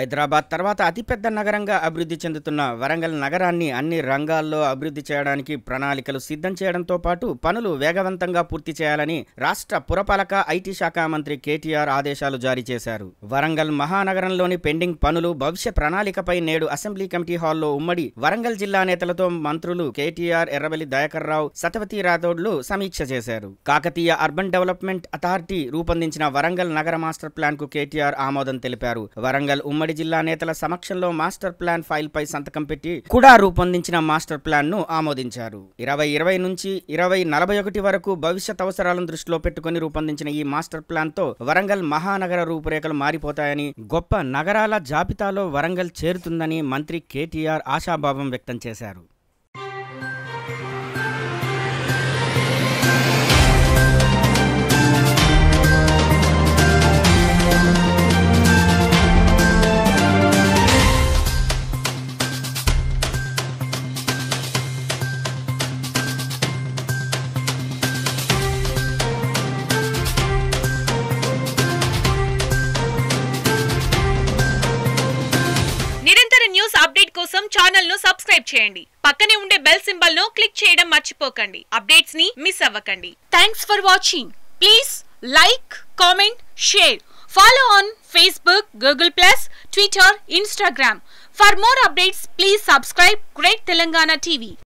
హైదరాబాద్ తర్వాత అతిపెద్ద నగరంగా అభివృద్ధి చెందుతున్న వరంగల్ నగరాన్ని అన్ని రంగాల్లో అభివృద్ధి చేయడానికి ప్రణాళికలు సిద్ధం చేయడంతో పాటు పనులు వేగవంతంగా పూర్తి చేయాలని రాష్ట్ర పురపాలక ఐటీ శాఖ మంత్రి కేటీఆర్ ఆదేశాలు జారీ చేశారు. వరంగల్ మహానగరంలోని పెండింగ్ పనులు భవిష్య ప్రణాళికపై నేడు అసెంబ్లీ కమిటీ హాల్లో ఉమ్మడి వరంగల్ జిల్లా నేతలతో మంత్రులు కేటీఆర్, ఎర్రబెల్లి దయాకర్ రావు, సతవతి రాథోడ్లు సమీక్ష చేశారు. కాకతీయ అర్బన్ డెవలప్మెంట్ అథారిటీ రూపొందించిన వరంగల్ నగర మాస్టర్ ప్లాన్ కు కేటీఆర్ ఆమోదం తెలిపారు. వరంగల్ ఉమ్మడి జిల్లా నేతల సమక్షంలో మాస్టర్ ప్లాన్ ఫైల్ పై సంతకం పెట్టి కుడా రూపొందించిన మాస్టర్ ప్లాన్ ను ఆమోదించారు. 2020 నుంచి 2041 వరకు భవిష్యత్ అవసరాలను దృష్టిలో పెట్టుకుని రూపొందించిన ఈ మాస్టర్ ప్లాన్ తో వరంగల్ మహానగర రూపురేఖలు మారిపోతాయని, గొప్ప నగరాల జాబితాలో వరంగల్ చేరుతుందని మంత్రి కేటీఆర్ ఆశాభావం వ్యక్తం చేశారు. ఛానల్ ను సబ్స్క్రైబ్ చేయండి. పక్కనే ఉండే బెల్ సింబల్ ను క్లిక్ చేయడం మర్చిపోకండి. అప్డేట్స్ ని మిస్ అవ్వకండి. Thanks for watching. Please like, comment, share. Follow on Facebook, Google+, Twitter, Instagram. For more updates, please subscribe Great Telangana TV.